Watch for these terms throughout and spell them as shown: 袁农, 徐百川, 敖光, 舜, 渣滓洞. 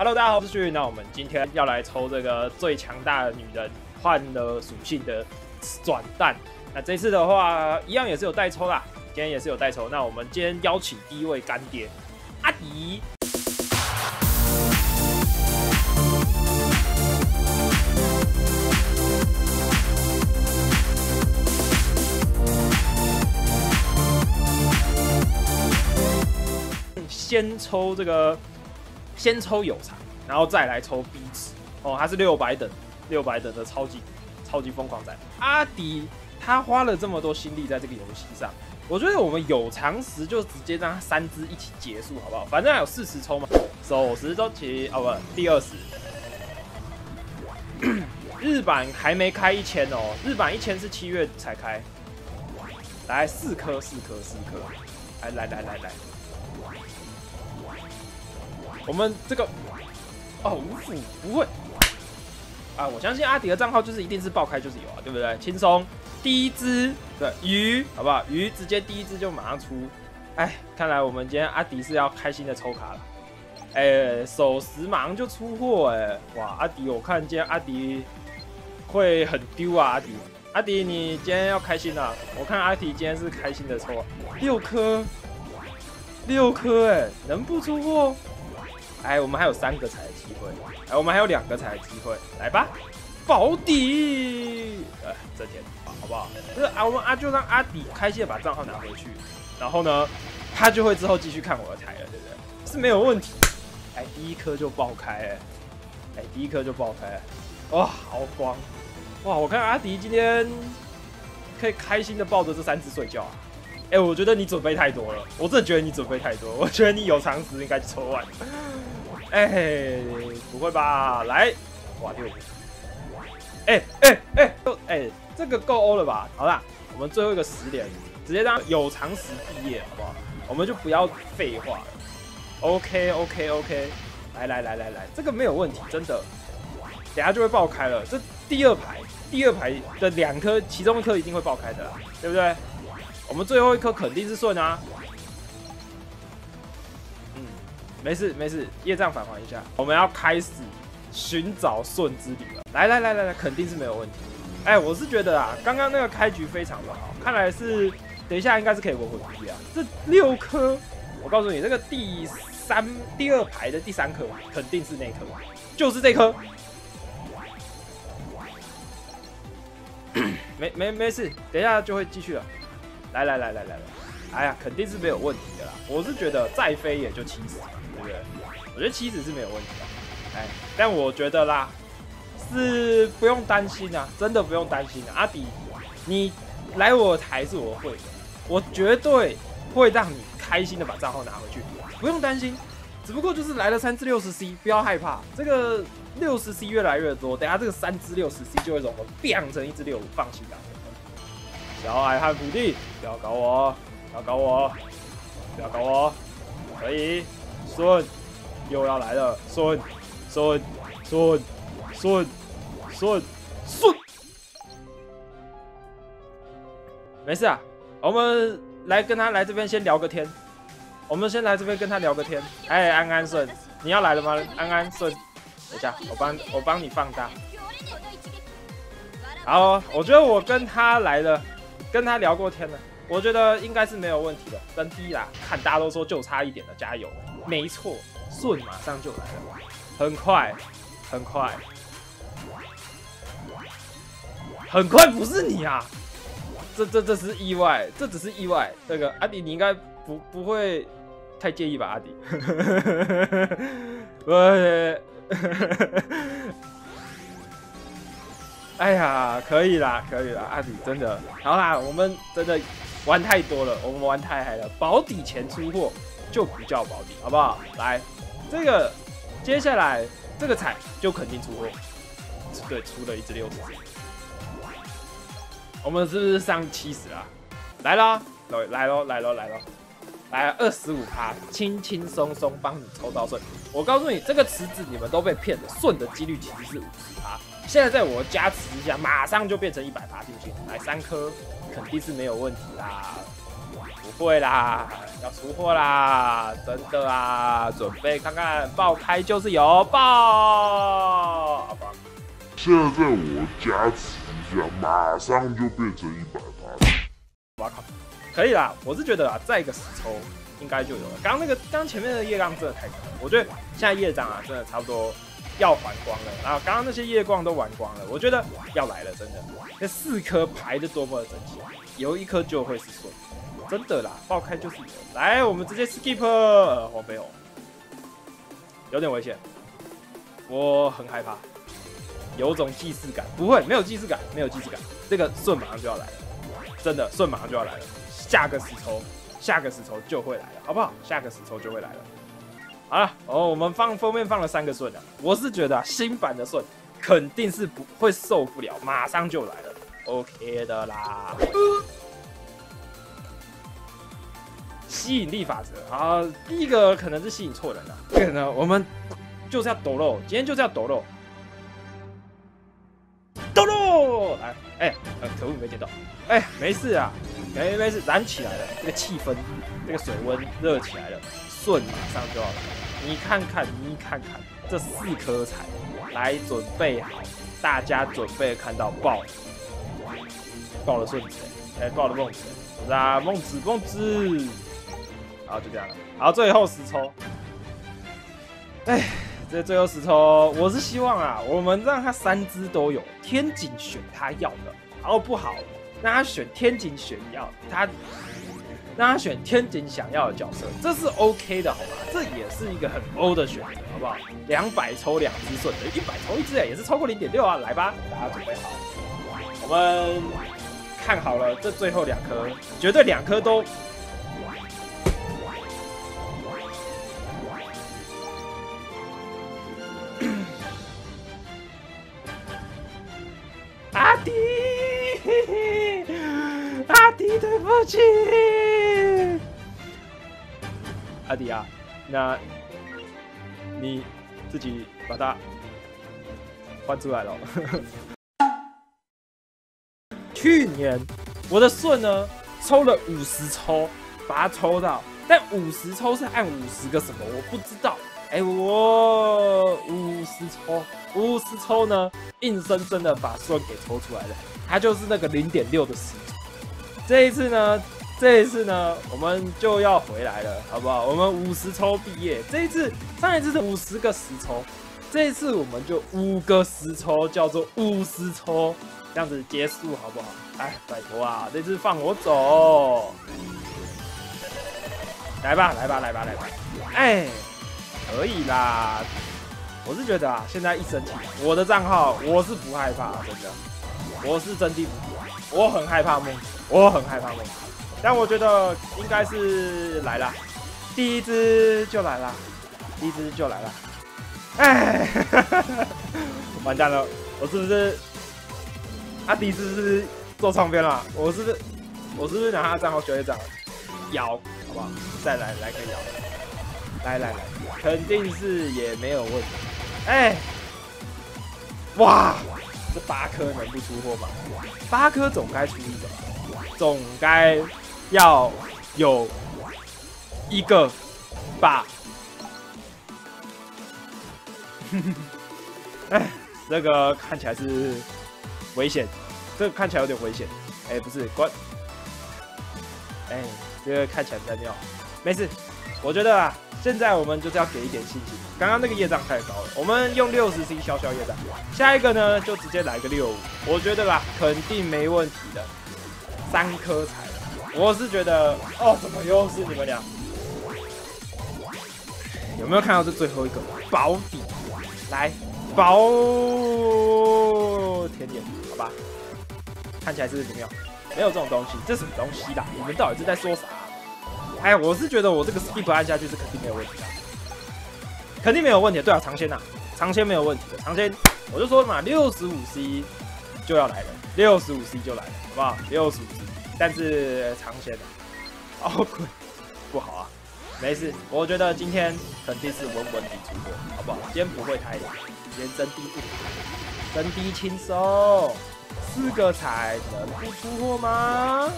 Hello， 大家好，我是旭。那我们今天要来抽这个最强大的女人换了属性的转蛋。那这次的话，一样也是有代抽啦，今天也是有代抽。那我们今天邀请第一位干爹阿姨。 先抽有才，然后再来抽 B 值哦，他是600等的超级疯狂仔阿迪，他花了这么多心力在这个游戏上，我觉得我们有常识就直接让他3只一起结束好不好？反正还有40抽嘛，首十周期哦不，第20日版还没开1000哦，日版1000是7月才开，来4颗，来。 我们这个哦，无腐不会啊！我相信阿迪的账号就是一定是爆开就是有啊，对不对？轻松第一只对鱼，好不好？鱼直接第一只就马上出，哎，看来我们今天阿迪是要开心的抽卡了。哎，手石马上就出货哎！哇，阿迪，我看今天阿迪会很丢啊！阿迪，你今天要开心啊！我看阿迪今天是开心的抽啊，6颗哎，能不出货？ 哎，我们还有3个彩的机会，哎，我们还有2个彩的机会，来吧，保底，哎，挣钱，好不好？就是啊，我们就让阿迪开心的把账号拿回去，然后呢，他就会之后继续看我的台了，对不对？是没有问题。哎，第一颗就爆开，哎，第一颗就爆开，哇，好光，哇，我看阿迪今天可以开心的抱着这3只睡觉啊。哎，我觉得你准备太多了，我真的觉得你准备太多，我觉得你有常识应该抽完。 哎，不会吧？来，哇6！哎，这个够欧了吧？好啦，我们最后一个10连，直接让有常识毕业，好不好？我们就不要废话了。OK， 来，这个没有问题，真的。等下就会爆开了，这第二排的2颗，其中1颗一定会爆开的啦，对不对？我们最后1颗肯定是顺啊。 没事，业障返还一下。我们要开始寻找顺之旅了。来，肯定是没有问题。哎，我是觉得啊，刚刚那个开局非常的好，看来是等一下应该是可以稳回去啊。这6颗，我告诉你，这个第2排的第3颗肯定是那颗，就是这颗。没事，等一下就会继续了。来，哎呀，肯定是没有问题的啦。我是觉得再飞也就70。 对，我觉得70是没有问题的，哎，但我觉得啦，是不用担心啊，真的不用担心啊。阿迪，你来我台是我会的，我绝对会让你开心的把账号拿回去，不用担心。只不过就是来了3只60C， 不要害怕，这个60C 越来越多，等下这个3只60C 就会融合变成1只65，放心吧。小矮汉土地，不要搞我，可以。 顺又要来了，顺，没事啊，我们来跟他来这边先聊个天，哎，安安顺，你要来了吗？安安顺，等一下，我帮你放大。好，我觉得我跟他来了，跟他聊过天了，我觉得应该是没有问题的，真低啦，看大家都说就差一点了，加油！ 没错，顺马上就来了，很快，不是你啊！这是意外，这只是意外。这个阿迪，你应该不会太介意吧？阿迪，哎呀，可以啦，阿迪真的好啦，我们真的玩太多了，我们玩太嗨了，保底前出货。 就不叫保底，好不好？来，这个接下来这个彩就肯定出货，对，出了1只60。我们是不是上70啦？来咯，来25%，轻松帮你抽到顺。我告诉你，这个池子你们都被骗了，顺的几率其实是50%。现在在我加持一下，马上就变成100%进去。来3颗肯定是没有问题啦。不会啦，要出货啦，真的啊！准备看看，爆开就是有爆！好吧，现在我加持一下，马上就变成100%。我靠，可以啦！我是觉得啊，再一个10抽应该就有了。刚前面的夜浪真的太高了，我觉得现在夜长啊，真的差不多。 要还光了，然后刚刚那些夜光都玩光了，我觉得要来了，真的。那4颗排的多么的整齐，有1颗就会是顺，真的啦，爆开就是有。来，我们直接 skip 黄飞鸿，有点危险，我很害怕，有种既视感，不会，没有既视感，没有既视感，这个顺马上就要来了，真的顺马上就要来了，下个10抽就会来了，好不好？下个10抽就会来了。 好了哦，我们封面放了3个顺啊，我是觉得、啊、新版的顺肯定是不会受不了，马上就来了 ，OK 的啦。吸引力法则啊，第一个可能是吸引错人了、啊，这个呢我们就是要抖肉，今天就是要抖肉，抖肉！哎，可恶没捡到，哎，没事啊，没事，燃起来了，这个气氛，这个水温热起来了。 顺马上就要来，你看看，这4颗彩，来准备好，大家准备看到爆了顺子，爆了孟子，是啊，孟子，好就这样了，好最后10抽，哎，这最后10抽，我是希望啊，我们让他3只都有，天井选他要的，然后不好，让他选天井选要他。 让他选天井想要的角色，这是 OK 的，好吧？这也是一个很欧的选择，好不好？200抽2只顺的，100抽1只，也是超过0.6啊！来吧，大家准备好，我们看好了，这最后2颗，绝对2颗都。阿迪，阿迪，对不起。 阿迪啊，那你自己把它换出来了。去年我的顺呢抽了50抽，把它抽到，但50抽是按50个什么我不知道。哎，我50抽呢，硬生生的把顺给抽出来了，它就是那个0.6的10抽。这一次呢，我们就要回来了，好不好？我们50抽毕业，这一次上一次是50个10抽，这一次我们就5个10抽，叫做50抽，这样子结束，好不好？哎，拜托啊，这次放我走，来吧，哎，可以啦，我是觉得啊，现在一生气，我的账号我是不害怕，真的，我是真的不，我很害怕梦，我很害怕梦。 但我觉得应该是来了，第一只就来了，哎，完蛋了，我是不是？阿迪是不是做唱片了？我是不是拿他的账号学一掌？摇，好不好？再来个摇，来，肯定是也没有问题。哎，哇，这8颗能不出货吗？8颗总该出一个吧，总该。 要有一个吧，哎，这个看起来是危险，这个看起来有点危险。哎，不是关，哎，这个看起来不太妙。没事，我觉得啊，现在我们就是要给一点信心。刚刚那个业障太高了，我们用60C 消消业障。下一个呢，就直接来个65，我觉得啦，肯定没问题的。3颗彩。 我是觉得，哦，怎么又是你们俩？有没有看到这最后一个保底？来，保甜点，好吧？看起来是怎么样？没有这种东西，这什么东西啦？你们到底是在说啥？哎，我是觉得我这个 skip 按下去是肯定没有问题的，肯定没有问题。对啊，尝鲜呐，尝鲜没有问题的，尝鲜我就说嘛，65C 就要来了，65C 就来了，好不好？65C。 但是尝鲜的，哦，不好啊，没事，我觉得今天肯定是稳地出货，好不好？今天不会太难，今天真低轻松，4个才能不出货吗？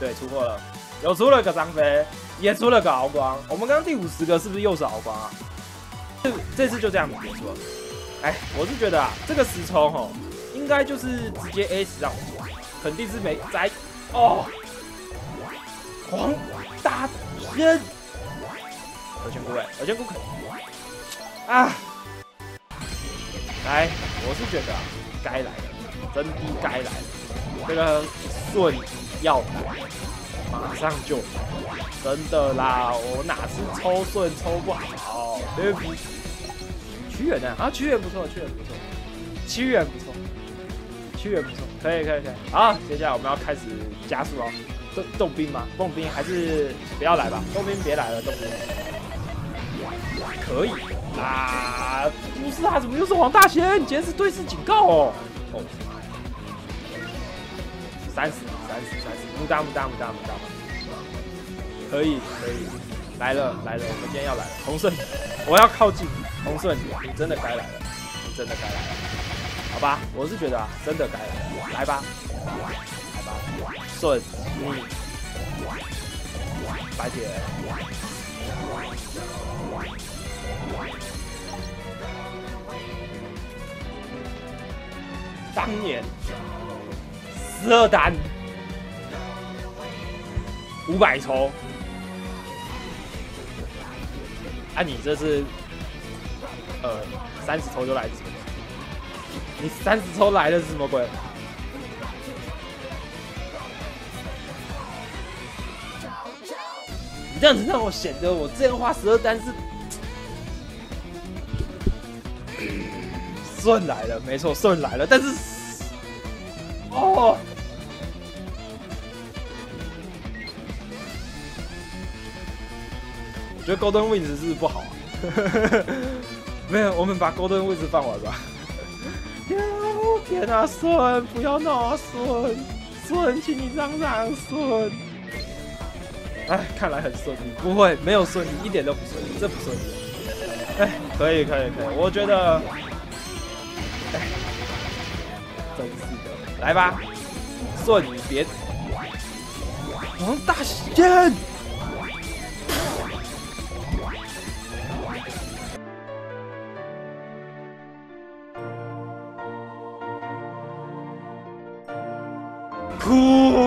对，出货了，有出了个张飞，也出了个敖光。我们刚刚第50个是不是又是敖光啊？这次就这样子结束了。哎，我是觉得啊，这个石冲吼，应该就是直接 A 死让我，肯定是没摘哦。黄大仙，有仙姑哎，有仙姑肯定啊。来，我是觉得啊，该来了，真的该来了，这个顺要来。 马上就，真的啦！我哪是抽顺抽不好？因为屈原呢？啊，屈原不错，屈原不错，屈原不错，屈原不错，可以可以可以。好，接下来我们要开始加速哦。动兵吗？动兵还是不要来吧？动兵别来了，动兵。可以啊，不是啊，怎么又是黄大仙？你今天是对视警告哦。哦，30。 木大，可以可以，来了，我们今天要来了，洪顺，我要靠近洪顺，你真的该来了，你真的该来了，好吧，我是觉得啊，真的该来了，来吧，顺你，白姐，当年12单。 500抽，啊，你这是，30抽就来是什么？你30抽来的是什么鬼？你这样子让我显得我这样花12单是顺来了，没错，顺来了，但是，哦。 我觉得 Golden Wings 是不是不好啊？没有，我们把 Golden Wings 放完吧。天啊，孙，不要闹啊，孙！孙，请你让孙。哎，看来很顺利，不会，没有顺利，一点都不顺利，这不顺利。哎，可以，我觉得，哎，真是的，来吧，顺你别，王大仙。 Cool.